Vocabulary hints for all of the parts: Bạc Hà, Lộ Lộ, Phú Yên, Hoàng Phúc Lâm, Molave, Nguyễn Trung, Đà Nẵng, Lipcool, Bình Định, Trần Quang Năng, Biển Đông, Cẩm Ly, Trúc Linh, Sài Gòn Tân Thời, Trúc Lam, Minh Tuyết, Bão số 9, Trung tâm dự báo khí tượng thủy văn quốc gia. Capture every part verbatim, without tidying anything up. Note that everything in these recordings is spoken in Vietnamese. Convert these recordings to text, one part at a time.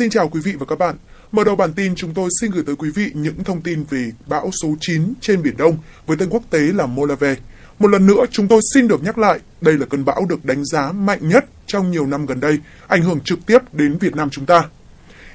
Xin chào quý vị và các bạn. Mở đầu bản tin, chúng tôi xin gửi tới quý vị những thông tin về bão số chín trên Biển Đông với tên quốc tế là Molave. Một lần nữa, chúng tôi xin được nhắc lại, đây là cơn bão được đánh giá mạnh nhất trong nhiều năm gần đây, ảnh hưởng trực tiếp đến Việt Nam chúng ta.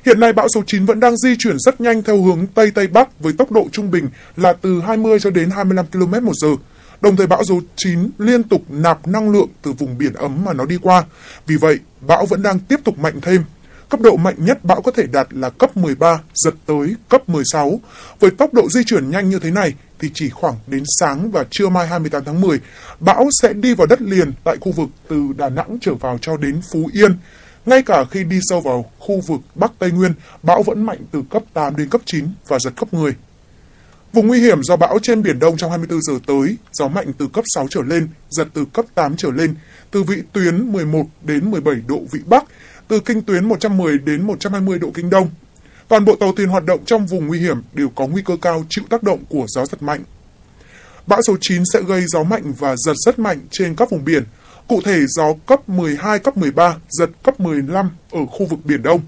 Hiện nay, bão số chín vẫn đang di chuyển rất nhanh theo hướng Tây Tây Bắc với tốc độ trung bình là từ hai mươi cho đến hai mươi lăm ki lô mét một giờ. Đồng thời, bão số chín liên tục nạp năng lượng từ vùng biển ấm mà nó đi qua. Vì vậy, bão vẫn đang tiếp tục mạnh thêm. Cấp độ mạnh nhất bão có thể đạt là cấp mười ba, giật tới cấp mười sáu. Với tốc độ di chuyển nhanh như thế này thì chỉ khoảng đến sáng và trưa mai hai mươi tám tháng mười, bão sẽ đi vào đất liền tại khu vực từ Đà Nẵng trở vào cho đến Phú Yên. Ngay cả khi đi sâu vào khu vực Bắc Tây Nguyên, bão vẫn mạnh từ cấp tám đến cấp chín và giật cấp mười. Vùng nguy hiểm do bão trên Biển Đông trong hai mươi tư giờ tới, gió mạnh từ cấp sáu trở lên, giật từ cấp tám trở lên, từ vĩ tuyến mười một đến mười bảy độ vĩ Bắc, từ kinh tuyến một trăm mười đến một trăm hai mươi độ kinh Đông. Toàn bộ tàu thuyền hoạt động trong vùng nguy hiểm đều có nguy cơ cao chịu tác động của gió giật mạnh. Bão số chín sẽ gây gió mạnh và giật rất mạnh trên các vùng biển, cụ thể gió cấp mười hai, cấp mười ba, giật cấp mười lăm ở khu vực Biển Đông.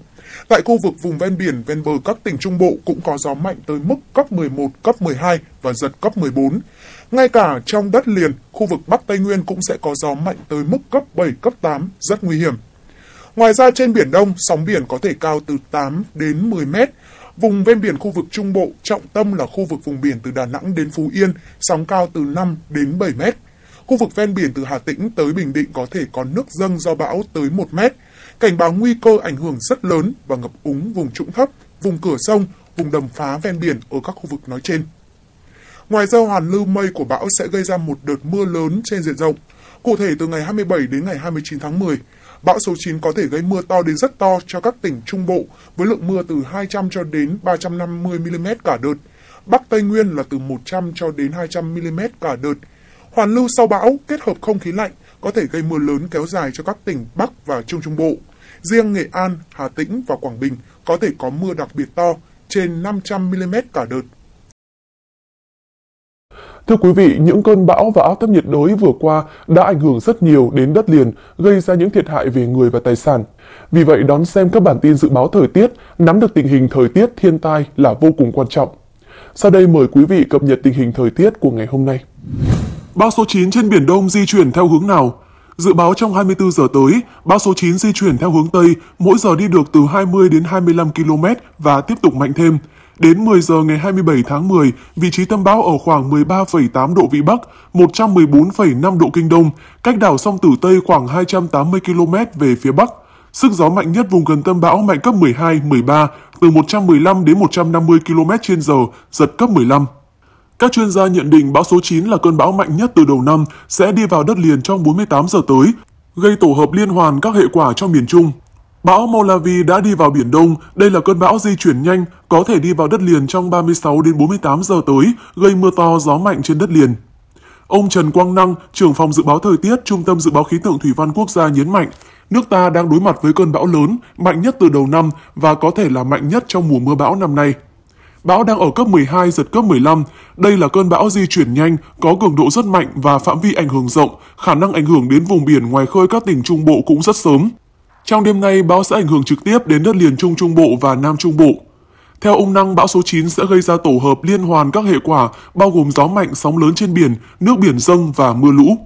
Tại khu vực vùng ven biển, ven bờ các tỉnh Trung Bộ cũng có gió mạnh tới mức cấp mười một, cấp mười hai và giật cấp mười bốn. Ngay cả trong đất liền, khu vực Bắc Tây Nguyên cũng sẽ có gió mạnh tới mức cấp bảy, cấp tám, rất nguy hiểm. Ngoài ra trên Biển Đông, sóng biển có thể cao từ tám đến mười mét. Vùng ven biển khu vực Trung Bộ, trọng tâm là khu vực vùng biển từ Đà Nẵng đến Phú Yên, sóng cao từ năm đến bảy mét. Khu vực ven biển từ Hà Tĩnh tới Bình Định có thể có nước dâng do bão tới một mét. Cảnh báo nguy cơ ảnh hưởng rất lớn và ngập úng vùng trũng thấp, vùng cửa sông, vùng đầm phá ven biển ở các khu vực nói trên. Ngoài ra, hoàn lưu mây của bão sẽ gây ra một đợt mưa lớn trên diện rộng. Cụ thể, từ ngày hai mươi bảy đến ngày hai mươi chín tháng mười, bão số chín có thể gây mưa to đến rất to cho các tỉnh Trung Bộ với lượng mưa từ hai trăm cho đến ba trăm năm mươi mi li mét cả đợt. Bắc Tây Nguyên là từ một trăm cho đến hai trăm mi li mét cả đợt. Hoàn lưu sau bão kết hợp không khí lạnh có thể gây mưa lớn kéo dài cho các tỉnh Bắc và Trung Trung Bộ. Riêng Nghệ An, Hà Tĩnh và Quảng Bình có thể có mưa đặc biệt to trên năm trăm mi li mét cả đợt. Thưa quý vị, những cơn bão và áp thấp nhiệt đới vừa qua đã ảnh hưởng rất nhiều đến đất liền, gây ra những thiệt hại về người và tài sản. Vì vậy, đón xem các bản tin dự báo thời tiết, nắm được tình hình thời tiết thiên tai là vô cùng quan trọng. Sau đây mời quý vị cập nhật tình hình thời tiết của ngày hôm nay. Bão số chín trên Biển Đông di chuyển theo hướng nào? Dự báo trong hai mươi tư giờ tới, bão số chín di chuyển theo hướng Tây, mỗi giờ đi được từ hai mươi đến hai mươi lăm ki lô mét và tiếp tục mạnh thêm. Đến mười giờ ngày hai mươi bảy tháng mười, vị trí tâm bão ở khoảng mười ba phẩy tám độ Vĩ Bắc, một trăm mười bốn phẩy năm độ Kinh Đông, cách đảo Song Tử Tây khoảng hai trăm tám mươi ki lô mét về phía Bắc. Sức gió mạnh nhất vùng gần tâm bão mạnh cấp mười hai, mười ba, từ một trăm mười lăm đến một trăm năm mươi ki lô mét trên giờ, giật cấp mười lăm. Các chuyên gia nhận định bão số chín là cơn bão mạnh nhất từ đầu năm sẽ đi vào đất liền trong bốn mươi tám giờ tới, gây tổ hợp liên hoàn các hệ quả trong miền Trung. Bão Molave đã đi vào Biển Đông, đây là cơn bão di chuyển nhanh, có thể đi vào đất liền trong ba mươi sáu đến bốn mươi tám giờ tới, gây mưa to gió mạnh trên đất liền. Ông Trần Quang Năng, trưởng phòng dự báo thời tiết, Trung tâm dự báo khí tượng thủy văn quốc gia nhấn mạnh, nước ta đang đối mặt với cơn bão lớn, mạnh nhất từ đầu năm và có thể là mạnh nhất trong mùa mưa bão năm nay. Bão đang ở cấp mười hai, giật cấp mười lăm. Đây là cơn bão di chuyển nhanh, có cường độ rất mạnh và phạm vi ảnh hưởng rộng, khả năng ảnh hưởng đến vùng biển ngoài khơi các tỉnh Trung Bộ cũng rất sớm. Trong đêm nay, bão sẽ ảnh hưởng trực tiếp đến đất liền Trung Trung Bộ và Nam Trung Bộ. Theo ông Năng, bão số chín sẽ gây ra tổ hợp liên hoàn các hệ quả, bao gồm gió mạnh, sóng lớn trên biển, nước biển dâng và mưa lũ.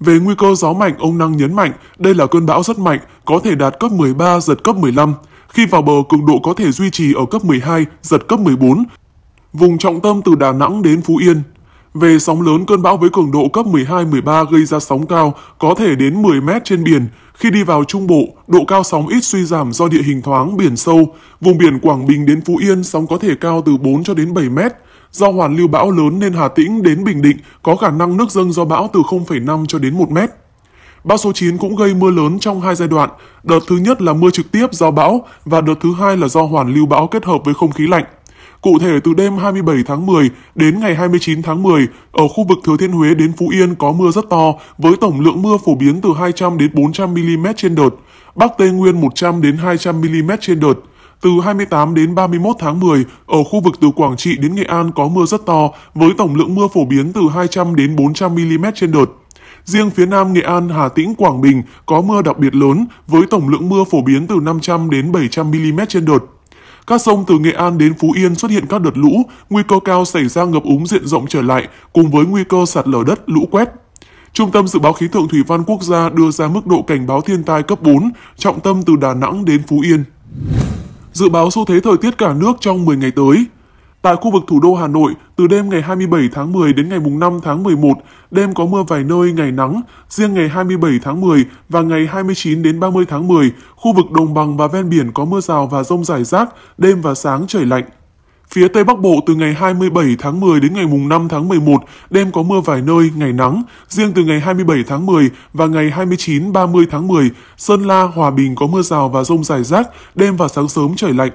Về nguy cơ gió mạnh, ông Năng nhấn mạnh, đây là cơn bão rất mạnh, có thể đạt cấp mười ba, giật cấp mười lăm. Khi vào bờ, cường độ có thể duy trì ở cấp mười hai, giật cấp mười bốn, vùng trọng tâm từ Đà Nẵng đến Phú Yên. Về sóng lớn, cơn bão với cường độ cấp mười hai, mười ba gây ra sóng cao, có thể đến mười mét trên biển. Khi đi vào Trung Bộ, độ cao sóng ít suy giảm do địa hình thoáng, biển sâu. Vùng biển Quảng Bình đến Phú Yên, sóng có thể cao từ bốn cho đến bảy mét. Do hoàn lưu bão lớn nên Hà Tĩnh đến Bình Định có khả năng nước dâng do bão từ không phẩy năm cho đến một mét. Bão số chín cũng gây mưa lớn trong hai giai đoạn, đợt thứ nhất là mưa trực tiếp do bão và đợt thứ hai là do hoàn lưu bão kết hợp với không khí lạnh. Cụ thể, từ đêm hai mươi bảy tháng mười đến ngày hai mươi chín tháng mười, ở khu vực Thừa Thiên Huế đến Phú Yên có mưa rất to với tổng lượng mưa phổ biến từ hai trăm đến bốn trăm mi li mét trên đợt, Bắc Tây Nguyên một trăm đến hai trăm mi li mét trên đợt. Từ hai mươi tám đến ba mươi mốt tháng mười, ở khu vực từ Quảng Trị đến Nghệ An có mưa rất to với tổng lượng mưa phổ biến từ hai trăm đến bốn trăm mi li mét trên đợt. Riêng phía Nam Nghệ An, Hà Tĩnh, Quảng Bình có mưa đặc biệt lớn với tổng lượng mưa phổ biến từ năm trăm đến bảy trăm mi-li-mét trên đợt. Các sông từ Nghệ An đến Phú Yên xuất hiện các đợt lũ, nguy cơ cao xảy ra ngập úng diện rộng trở lại cùng với nguy cơ sạt lở đất, lũ quét. Trung tâm dự báo khí tượng thủy văn quốc gia đưa ra mức độ cảnh báo thiên tai cấp bốn, trọng tâm từ Đà Nẵng đến Phú Yên. Dự báo xu thế thời tiết cả nước trong mười ngày tới. Tại khu vực thủ đô Hà Nội, từ đêm ngày hai mươi bảy tháng mười đến ngày mùng năm tháng mười một, đêm có mưa vài nơi, ngày nắng. Riêng ngày hai mươi bảy tháng mười và ngày hai mươi chín đến ba mươi tháng mười, khu vực đồng bằng và ven biển có mưa rào và dông rải rác, đêm và sáng trời lạnh. Phía Tây Bắc Bộ từ ngày hai mươi bảy tháng mười đến ngày mùng năm tháng mười một, đêm có mưa vài nơi, ngày nắng. Riêng từ ngày hai mươi bảy tháng mười và ngày hai mươi chín đến ba mươi tháng mười, Sơn La, Hòa Bình có mưa rào và dông rải rác, đêm và sáng sớm trời lạnh.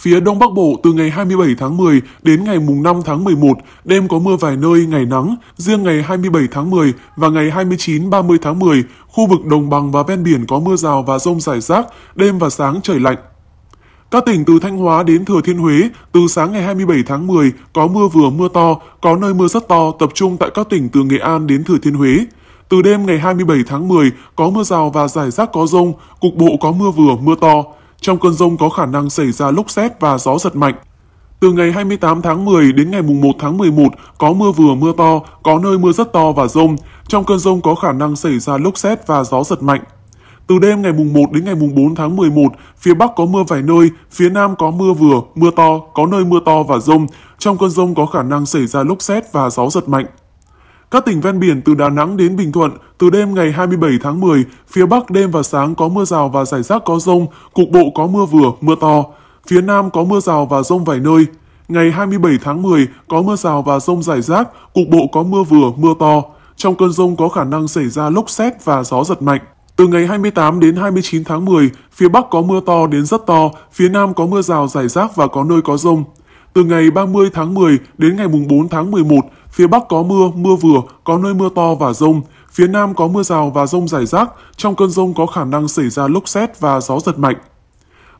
Phía Đông Bắc Bộ từ ngày hai mươi bảy tháng mười đến ngày mùng năm tháng mười một, đêm có mưa vài nơi, ngày nắng. Riêng ngày hai mươi bảy tháng mười và ngày hai mươi chín đến ba mươi tháng mười, khu vực đồng bằng và ven biển có mưa rào và dông rải rác, đêm và sáng trời lạnh. Các tỉnh từ Thanh Hóa đến Thừa Thiên Huế, từ sáng ngày hai mươi bảy tháng mười có mưa vừa mưa to, có nơi mưa rất to tập trung tại các tỉnh từ Nghệ An đến Thừa Thiên Huế. Từ đêm ngày hai mươi bảy tháng mười có mưa rào và rải rác có dông, cục bộ có mưa vừa mưa to. Trong cơn dông có khả năng xảy ra lốc sét và gió giật mạnh. Từ ngày hai mươi tám tháng mười đến ngày mùng một tháng mười một có mưa vừa mưa to, có nơi mưa rất to và dông. Trong cơn dông có khả năng xảy ra lốc sét và gió giật mạnh. Từ đêm ngày mùng một đến ngày mùng bốn tháng mười một, phía Bắc có mưa vài nơi, phía Nam có mưa vừa, mưa to, có nơi mưa to và dông. Trong cơn dông có khả năng xảy ra lốc sét và gió giật mạnh. Các tỉnh ven biển từ Đà Nẵng đến Bình Thuận, từ đêm ngày hai mươi bảy tháng mười, phía Bắc đêm và sáng có mưa rào và rải rác có dông, cục bộ có mưa vừa, mưa to. Phía Nam có mưa rào và dông vài nơi. Ngày hai mươi bảy tháng mười có mưa rào và dông rải rác, cục bộ có mưa vừa, mưa to. Trong cơn dông có khả năng xảy ra lốc sét và gió giật mạnh. Từ ngày hai mươi tám đến hai mươi chín tháng mười, phía Bắc có mưa to đến rất to, phía Nam có mưa rào rải rác và có nơi có dông. Từ ngày ba mươi tháng mười đến ngày mùng bốn tháng mười một, phía Bắc có mưa, mưa vừa, có nơi mưa to và dông. Phía Nam có mưa rào và dông rải rác, trong cơn dông có khả năng xảy ra lốc sét và gió giật mạnh.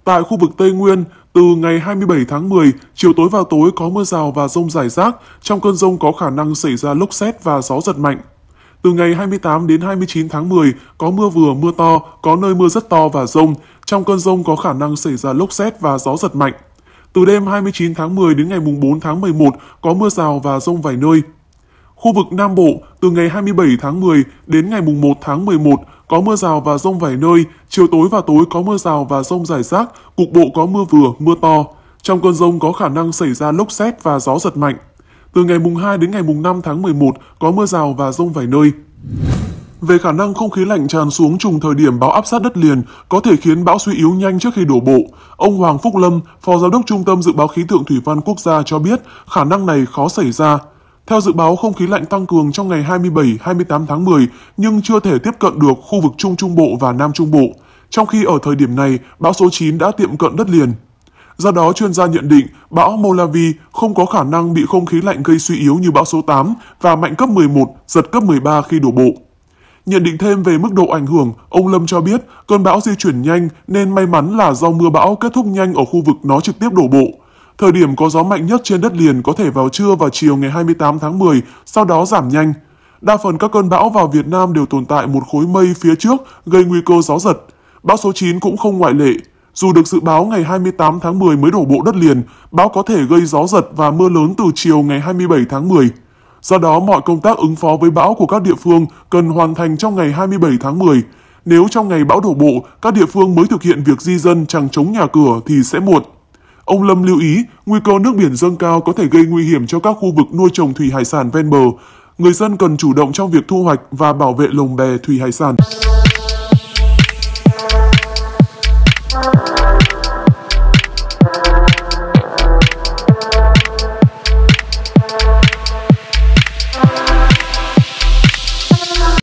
Tại khu vực Tây Nguyên, từ ngày hai mươi bảy tháng mười, chiều tối và tối có mưa rào và dông rải rác, trong cơn dông có khả năng xảy ra lốc sét và gió giật mạnh. Từ ngày hai mươi tám đến hai mươi chín tháng mười, có mưa vừa, mưa to, có nơi mưa rất to và dông. Trong cơn dông có khả năng xảy ra lốc sét và gió giật mạnh. Từ đêm hai mươi chín tháng mười đến ngày mùng bốn tháng mười một, có mưa rào và dông vài nơi. Khu vực Nam Bộ, từ ngày hai mươi bảy tháng mười đến ngày mùng một tháng mười một, có mưa rào và dông vài nơi. Chiều tối và tối có mưa rào và dông rải rác, cục bộ có mưa vừa, mưa to. Trong cơn dông có khả năng xảy ra lốc sét và gió giật mạnh. Từ ngày mùng hai đến ngày mùng năm tháng mười một có mưa rào và dông vài nơi. Về khả năng không khí lạnh tràn xuống trùng thời điểm bão áp sát đất liền có thể khiến bão suy yếu nhanh trước khi đổ bộ, ông Hoàng Phúc Lâm, Phó Giám đốc Trung tâm dự báo khí tượng thủy văn quốc gia cho biết khả năng này khó xảy ra. Theo dự báo, không khí lạnh tăng cường trong ngày hai mươi bảy, hai mươi tám tháng mười nhưng chưa thể tiếp cận được khu vực Trung Trung Bộ và Nam Trung Bộ, trong khi ở thời điểm này bão số chín đã tiệm cận đất liền. Do đó, chuyên gia nhận định bão Molave không có khả năng bị không khí lạnh gây suy yếu như bão số tám và mạnh cấp mười một, giật cấp mười ba khi đổ bộ. Nhận định thêm về mức độ ảnh hưởng, ông Lâm cho biết cơn bão di chuyển nhanh nên may mắn là do mưa bão kết thúc nhanh ở khu vực nó trực tiếp đổ bộ. Thời điểm có gió mạnh nhất trên đất liền có thể vào trưa và chiều ngày hai mươi tám tháng mười, sau đó giảm nhanh. Đa phần các cơn bão vào Việt Nam đều tồn tại một khối mây phía trước gây nguy cơ gió giật. Bão số chín cũng không ngoại lệ. Dù được dự báo ngày hai mươi tám tháng mười mới đổ bộ đất liền, bão có thể gây gió giật và mưa lớn từ chiều ngày hai mươi bảy tháng mười. Do đó, mọi công tác ứng phó với bão của các địa phương cần hoàn thành trong ngày hai mươi bảy tháng mười. Nếu trong ngày bão đổ bộ, các địa phương mới thực hiện việc di dân chằng chống nhà cửa thì sẽ muộn. Ông Lâm lưu ý, nguy cơ nước biển dâng cao có thể gây nguy hiểm cho các khu vực nuôi trồng thủy hải sản ven bờ. Người dân cần chủ động trong việc thu hoạch và bảo vệ lồng bè thủy hải sản.